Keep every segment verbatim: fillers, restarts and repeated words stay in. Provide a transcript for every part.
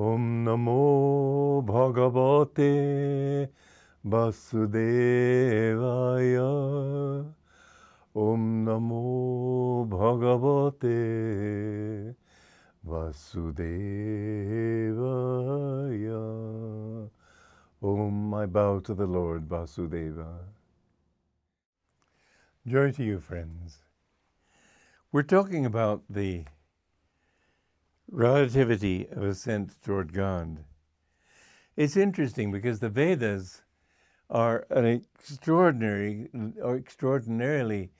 Om Namo Bhagavate Vasudevaya. Om Namo Bhagavate Vasudevaya. Om, I bow to the Lord Vasudeva. Joy to you, friends. We're talking about the relativity of ascent toward God. It's interesting because the Vedas are an extraordinary or extraordinarily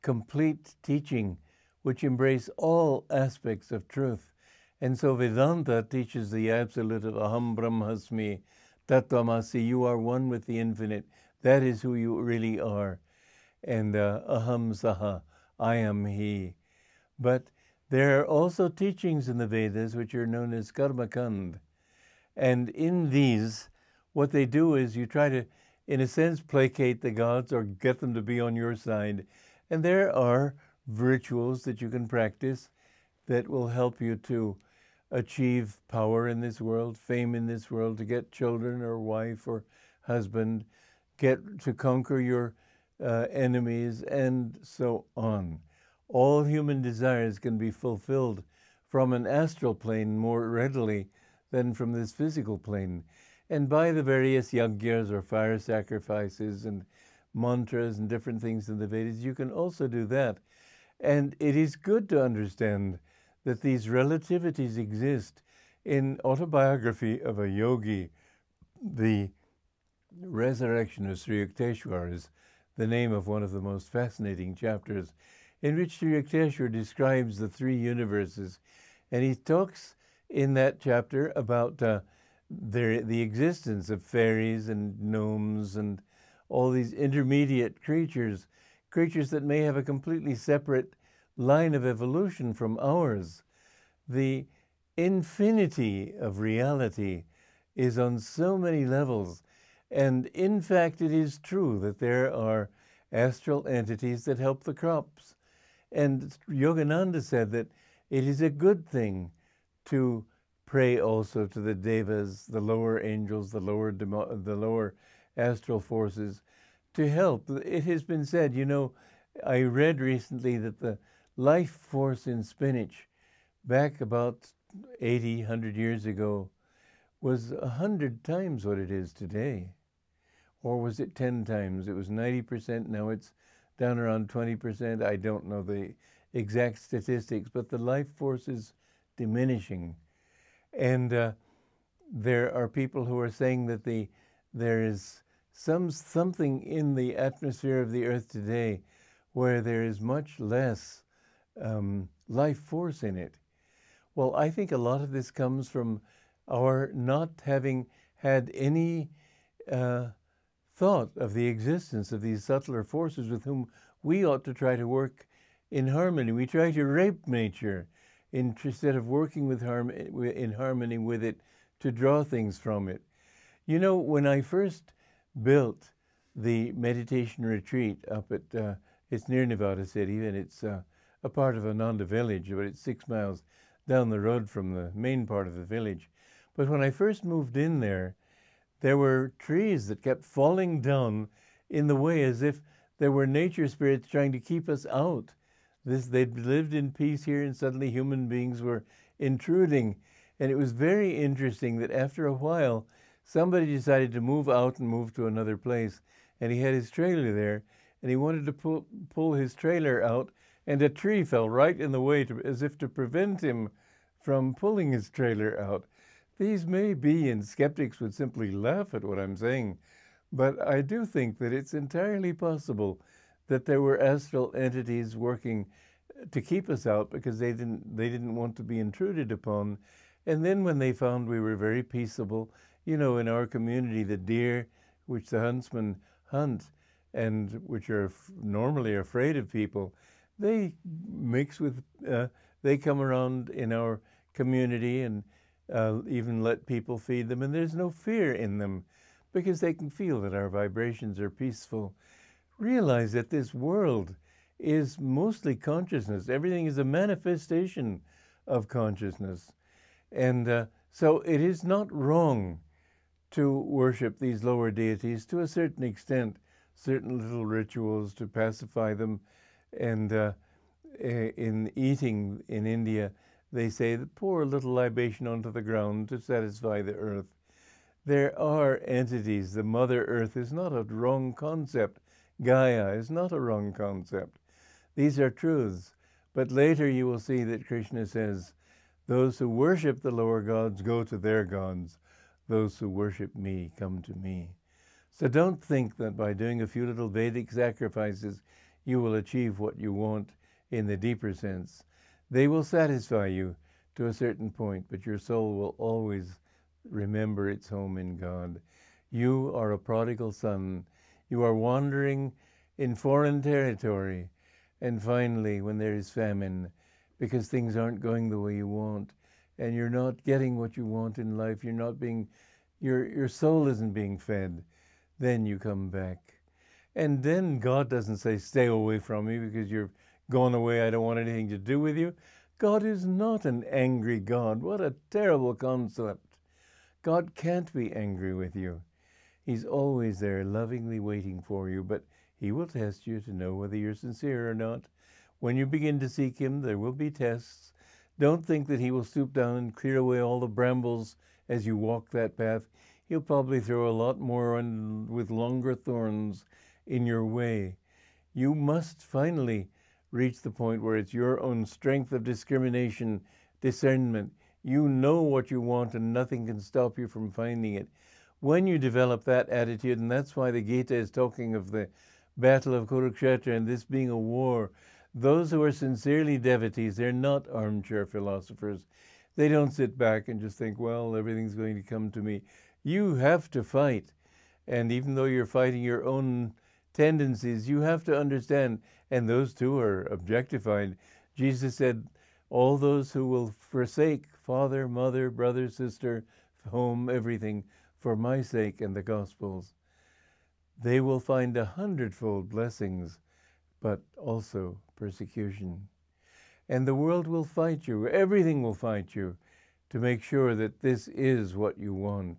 complete teaching which embrace all aspects of truth. And so Vedanta teaches the absolute of aham brahmasmi, tattvamasi, you are one with the infinite. That is who you really are. And uh, aham saha, I am he. But there are also teachings in the Vedas which are known as Karmakand. And in these, what they do is you try to, in a sense, placate the gods or get them to be on your side. And there are rituals that you can practice that will help you to achieve power in this world, fame in this world, to get children or wife or husband, get to conquer your uh, enemies, and so on. All human desires can be fulfilled from an astral plane more readily than from this physical plane. And by the various yajnas or fire sacrifices and mantras and different things in the Vedas, you can also do that. And it is good to understand that these relativities exist. In Autobiography of a Yogi, The Resurrection of Sri Yukteswar is the name of one of the most fascinating chapters, in which Sri Yukteswar describes the three universes. And he talks in that chapter about uh, the, the existence of fairies and gnomes and all these intermediate creatures, creatures that may have a completely separate line of evolution from ours. The infinity of reality is on so many levels. And in fact, it is true that there are astral entities that help the crops. And Yogananda said that it is a good thing to pray also to the devas, the lower angels, the lower demo, the lower astral forces, to help. It has been said, you know, I read recently that the life force in spinach back about eighty, a hundred years ago was a hundred times what it is today. Or was it ten times? It was ninety percent, now it's down around twenty percent. I don't know the exact statistics, but the life force is diminishing. And uh, there are people who are saying that the there is some something in the atmosphere of the earth today where there is much less um, life force in it. Well, I think a lot of this comes from our not having had any uh, thought of the existence of these subtler forces with whom we ought to try to work in harmony. We try to rape nature instead of working with harm, in harmony with it to draw things from it. You know, when I first built the meditation retreat up at, uh, it's near Nevada City, and it's uh, a part of Ananda village, but it's six miles down the road from the main part of the village. But when I first moved in there, there were trees that kept falling down in the way as if there were nature spirits trying to keep us out. This, they'd lived in peace here and suddenly human beings were intruding. And it was very interesting that after a while, somebody decided to move out and move to another place. And he had his trailer there and he wanted to pull, pull his trailer out, and a tree fell right in the way to, as if to prevent him from pulling his trailer out. These may be, and skeptics would simply laugh at what I'm saying, but I do think that it's entirely possible that there were astral entities working to keep us out because they didn't, they didn't want to be intruded upon. And then when they found we were very peaceable, you know, in our community, the deer, which the huntsmen hunt and which are normally afraid of people, they mix with, uh, they come around in our community and Uh, even let people feed them, and there's no fear in them because they can feel that our vibrations are peaceful. Realize that this world is mostly consciousness. Everything is a manifestation of consciousness. And uh, So it is not wrong to worship these lower deities to a certain extent, certain little rituals to pacify them. And uh, in eating in India, they say that pour a little libation onto the ground to satisfy the earth. There are entities. The Mother Earth is not a wrong concept. Gaia is not a wrong concept. These are truths. But later you will see that Krishna says, those who worship the lower gods go to their gods. Those who worship me come to me. So don't think that by doing a few little Vedic sacrifices, you will achieve what you want in the deeper sense. They will satisfy you to a certain point, but your soul will always remember its home in God. You are a prodigal son. You are wandering in foreign territory. And finally, when there is famine, because things aren't going the way you want, and you're not getting what you want in life, you're not being, your, your soul isn't being fed, then you come back. And then God doesn't say, stay away from me because you're gone away, I don't want anything to do with you. God is not an angry God. What a terrible concept. God can't be angry with you. He's always there, lovingly waiting for you, but He will test you to know whether you're sincere or not. When you begin to seek Him, there will be tests. Don't think that He will stoop down and clear away all the brambles as you walk that path. He'll probably throw a lot more on with longer thorns in your way. You must finally reach the point where it's your own strength of discrimination, discernment. You know what you want and nothing can stop you from finding it. When you develop that attitude, and that's why the Gita is talking of the battle of Kurukshetra and this being a war, those who are sincerely devotees, they're not armchair philosophers. They don't sit back and just think, well, everything's going to come to me. You have to fight. And even though you're fighting your own tendencies, you have to understand, and those too are objectified. Jesus said, all those who will forsake father, mother, brother, sister, home, everything, for my sake and the Gospels, they will find a hundredfold blessings, but also persecution. And the world will fight you, everything will fight you, to make sure that this is what you want.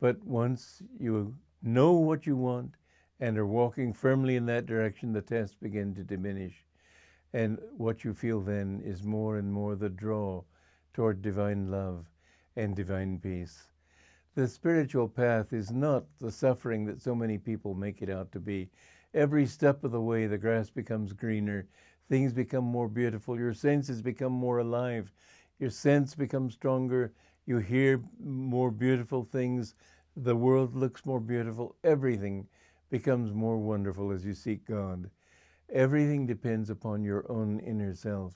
But once you know what you want and are walking firmly in that direction, the tests begin to diminish. And what you feel then is more and more the draw toward divine love and divine peace. The spiritual path is not the suffering that so many people make it out to be. Every step of the way, the grass becomes greener, things become more beautiful, your senses become more alive, your sense becomes stronger, you hear more beautiful things, the world looks more beautiful, everything becomes more wonderful as you seek God. Everything depends upon your own inner self.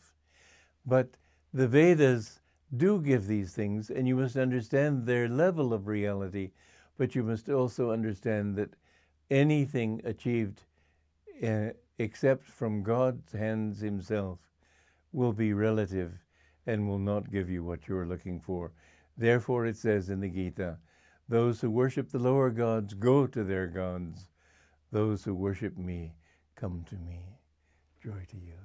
But the Vedas do give these things, and you must understand their level of reality, but you must also understand that anything achieved uh, except from God's hands Himself will be relative and will not give you what you are looking for. Therefore it says in the Gita, those who worship the lower gods go to their gods. Those who worship me come to me. Joy to you.